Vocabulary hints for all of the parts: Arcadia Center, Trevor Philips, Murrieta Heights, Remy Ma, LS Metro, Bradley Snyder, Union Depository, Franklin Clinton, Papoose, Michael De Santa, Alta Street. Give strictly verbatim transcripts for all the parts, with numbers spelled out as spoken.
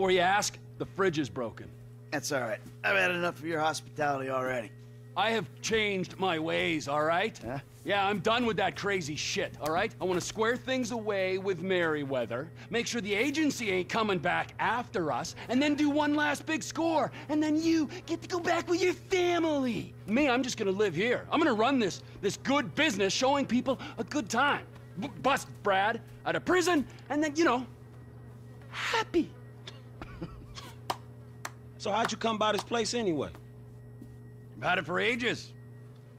Before you ask, the fridge is broken. That's all right. I've had enough of your hospitality already. I have changed my ways, all right? Huh? Yeah, I'm done with that crazy shit, all right? I want to square things away with Merriweather, make sure the agency ain't coming back after us, and then do one last big score, and then you get to go back with your family. Me, I'm just going to live here. I'm going to run this, this good business, showing people a good time. B bust Brad out of prison, and then, you know, happy. So how'd you come by this place anyway? Had it for ages.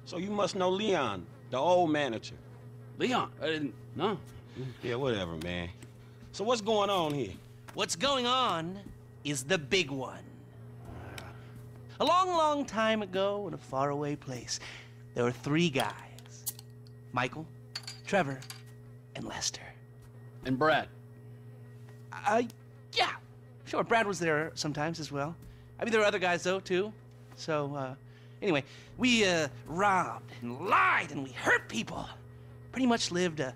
So you must know Leon, the old manager. Leon? I didn't know. Yeah, whatever, man. So what's going on here? What's going on is the big one. A long, long time ago in a faraway place, there were three guys. Michael, Trevor, and Lester. And Brad. Uh, yeah. Sure, Brad was there sometimes as well. I mean, there were other guys, though, too. So, uh... Anyway, we uh, robbed and lied and we hurt people. Pretty much lived a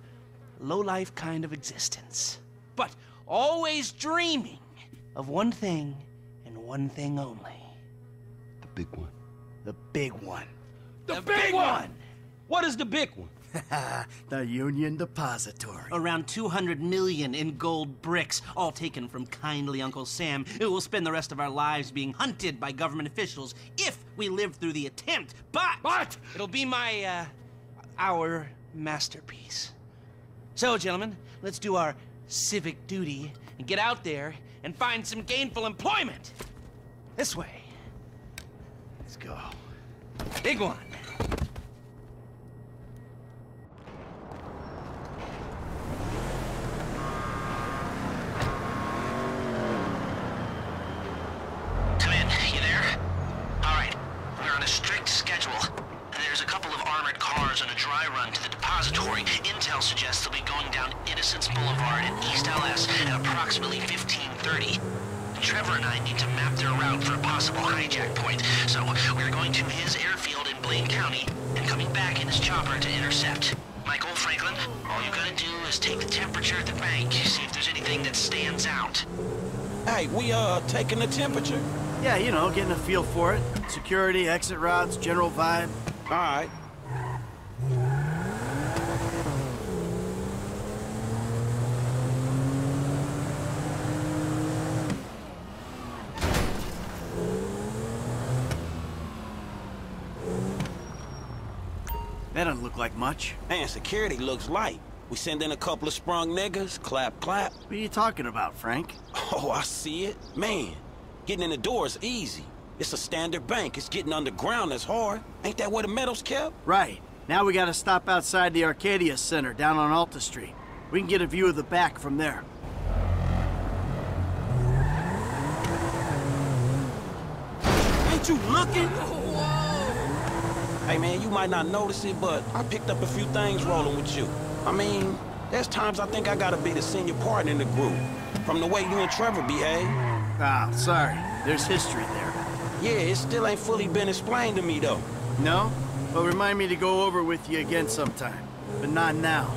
low-life kind of existence. But always dreaming of one thing and one thing only. The big one. The big one. The, the big, big one. one! What is the big one? The Union Depository. Around two hundred million in gold bricks, all taken from kindly Uncle Sam, who will spend the rest of our lives being hunted by government officials if we live through the attempt. But, but it'll be my, uh, our masterpiece. So, gentlemen, let's do our civic duty and get out there and find some gainful employment. This way. Let's go. Big one. Taking the temperature? Yeah, you know, getting a feel for it. Security, exit routes, general vibe. All right. That doesn't look like much. Man, security looks light. We send in a couple of sprung niggas, clap, clap. What are you talking about, Frank? Oh, I see it. Man, getting in the door is easy. It's a standard bank. It's getting underground that's hard. Ain't that where the metal's kept? Right. Now we gotta stop outside the Arcadia Center down on Alta Street. We can get a view of the back from there. Ain't you looking? Whoa. Hey, man, you might not notice it, but I picked up a few things rolling with you. I mean, there's times I think I gotta be the senior partner in the group, from the way you and Trevor behave. Ah, sorry. There's history there. Yeah, it still ain't fully been explained to me, though. No? Well, remind me to go over with you again sometime, but not now.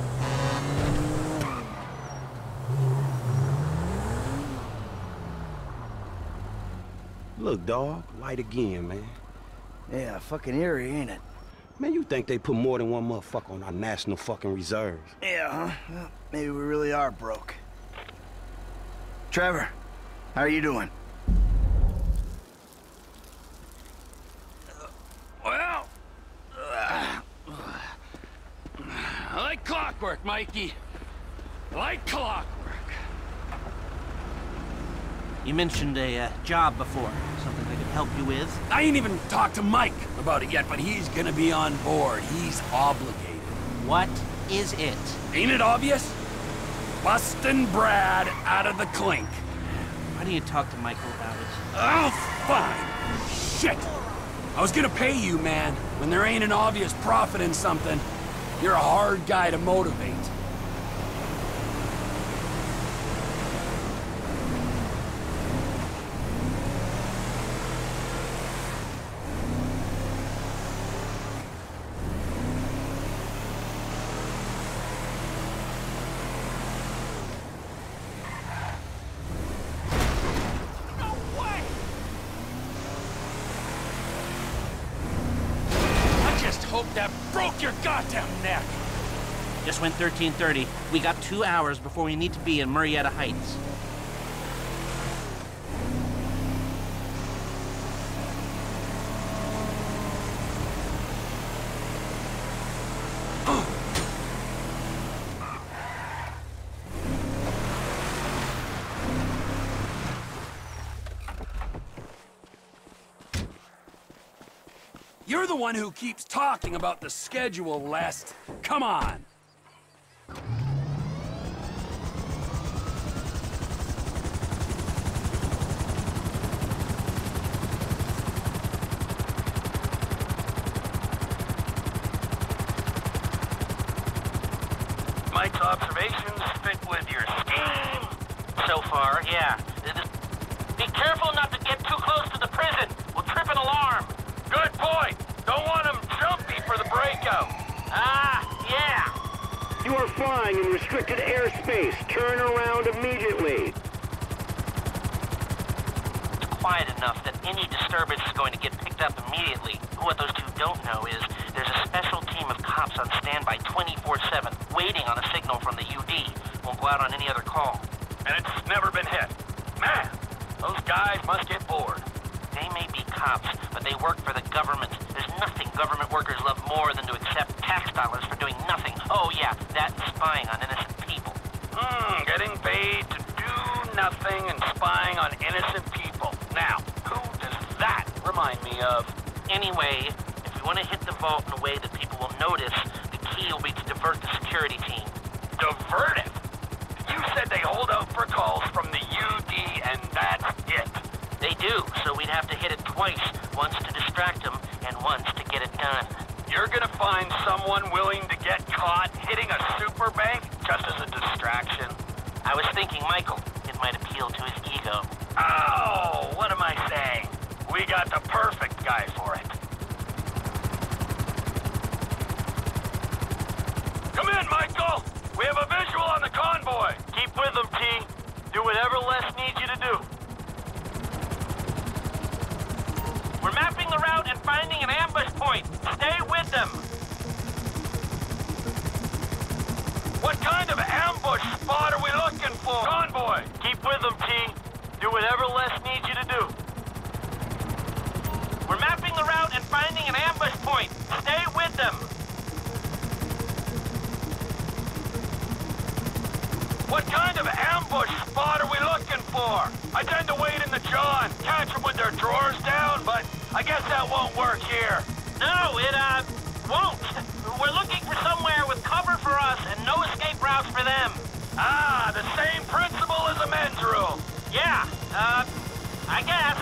Look, dog, light again, man. Yeah, fucking eerie, ain't it? Man, you think they put more than one motherfucker on our national fucking reserves. Yeah, huh? Well, maybe we really are broke. Trevor, how are you doing? Uh, well... Uh, I like clockwork, Mikey. I like clockwork. You mentioned a uh, job before. Something they could help you with? I ain't even talked to Mike about it yet, but he's gonna be on board. He's obligated. What is it? Ain't it obvious? Busting Brad out of the clink. Why do you talk to Michael about it? Oh, fine. Shit. I was gonna pay you, man. When there ain't an obvious profit in something, you're a hard guy to motivate. rope that broke your goddamn neck. Just went thirteen thirty. We got two hours before we need to be in Murrieta Heights. You're the one who keeps talking about the schedule, Lest. Come on. Mike's observations fit with your scheme. So far, yeah. Be careful not to get too close to the prison. We'll trip an alarm. Good point! Don't want them jumpy for the breakout. Ah, yeah! You are flying in restricted airspace. Turn around immediately. It's quiet enough that any disturbance is going to get picked up immediately. What those two don't know is there's a special team of cops on standby twenty-four seven, waiting on a signal from the U D. Won't go out on any other call. And it's never been hit. Man, those guys must get bored. They may be cops, but they work for the government. There's nothing government workers love more than to accept tax dollars for doing nothing. Oh, yeah, that's spying on innocent people. Hmm, getting paid to do nothing and spying on innocent people. Now, who does that remind me of? Anyway, if we want to hit the vault in a way that people will notice, the key will be to divert the security team. Divert it? You said they hold out for calls from the U D, and that's it. They do, so we'd have to hit it twice, once to distract them, and once to get it done. You're gonna find someone willing to get caught hitting a super bank just as a distraction? I was thinking, Michael, it might appeal to his ego. Oh, what am I saying? We got the perfect guy for it. Come in, Michael! We have a visual on the convoy! Keep with them, T. Do whatever Les needs you to do. We're mapping the route and finding an ambush point. Stay with them. What kind of ambush spot are we looking for? Convoy! Keep with them, T. Do whatever Les needs you to do. We're mapping the route and finding an ambush point. Stay with them. What kind of ambush spot are we looking for? I tend to wait in the John, catch them with their drawers down, but I guess that won't work here. No, it, uh, won't. We're looking for somewhere with cover for us and no escape routes for them. Ah, the same principle as a men's rule. Yeah, uh, I guess.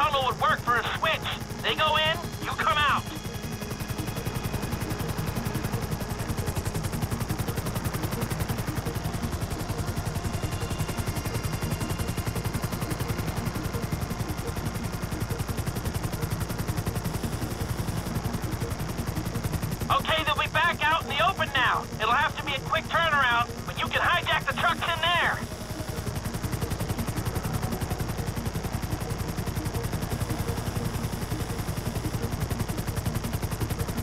tunnel would work for a switch. They go in, you come out. Okay, they'll be back out in the open now. It'll have to be a quick turnaround, but you can hijack the trucks in there.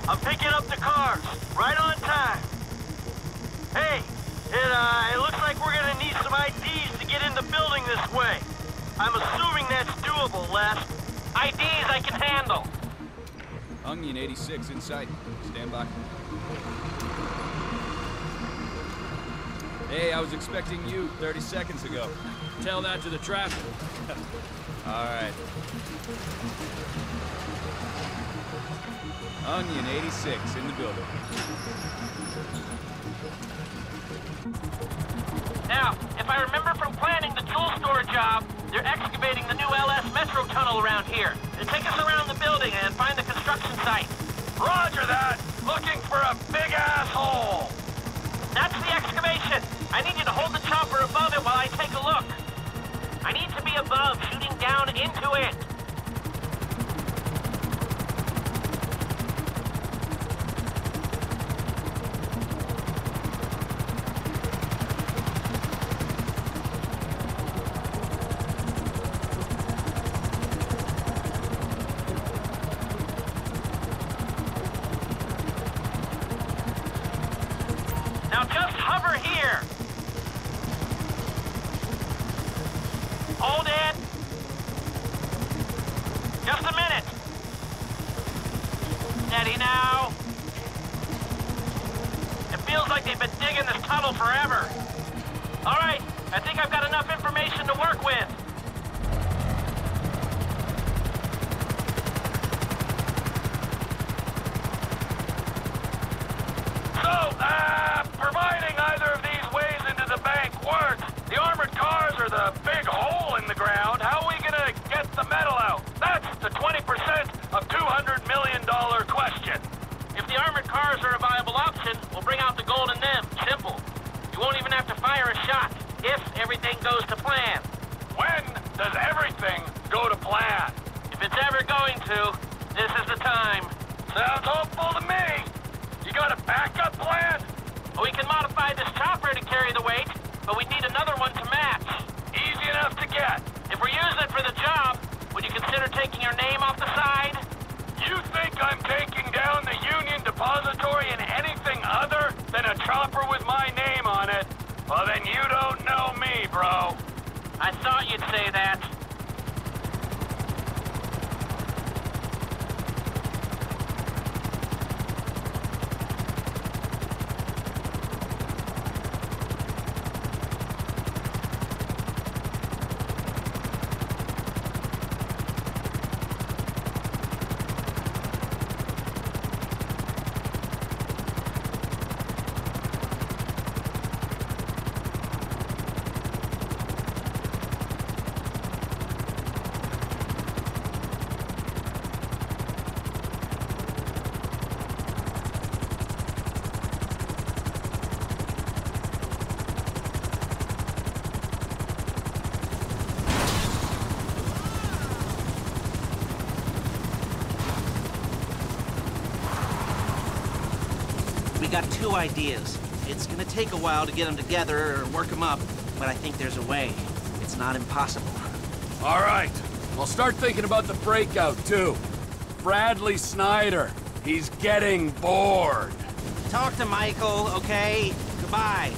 I'm picking up the cars, right on time. Hey, it, uh, it looks like we're gonna need some I Ds to get in the building this way. I'm assuming that's doable, Les. I Ds I can handle. Onion eighty-six in sight. Stand by. Hey, I was expecting you thirty seconds ago. Tell that to the traffic. All right. Onion eighty-six in the building. Now, if I remember from planning the tool store job, they're excavating the new L S Metro tunnel around here. It'll take us around the building and find the construction site. Roger that! Looking for a big asshole! That's the excavation! I need you to hold the chopper above it while I take a look. I need to be above, shooting down into it. Now just hover here. Hold it. Just a minute. Steady now. It feels like they've been digging this tunnel forever. All right, I think I've got enough information to work with. We got two ideas. It's gonna take a while to get them together or work them up, but I think there's a way. It's not impossible. All right, well, start thinking about the breakout too. Bradley Snyder, he's getting bored. Talk to Michael, okay? Goodbye.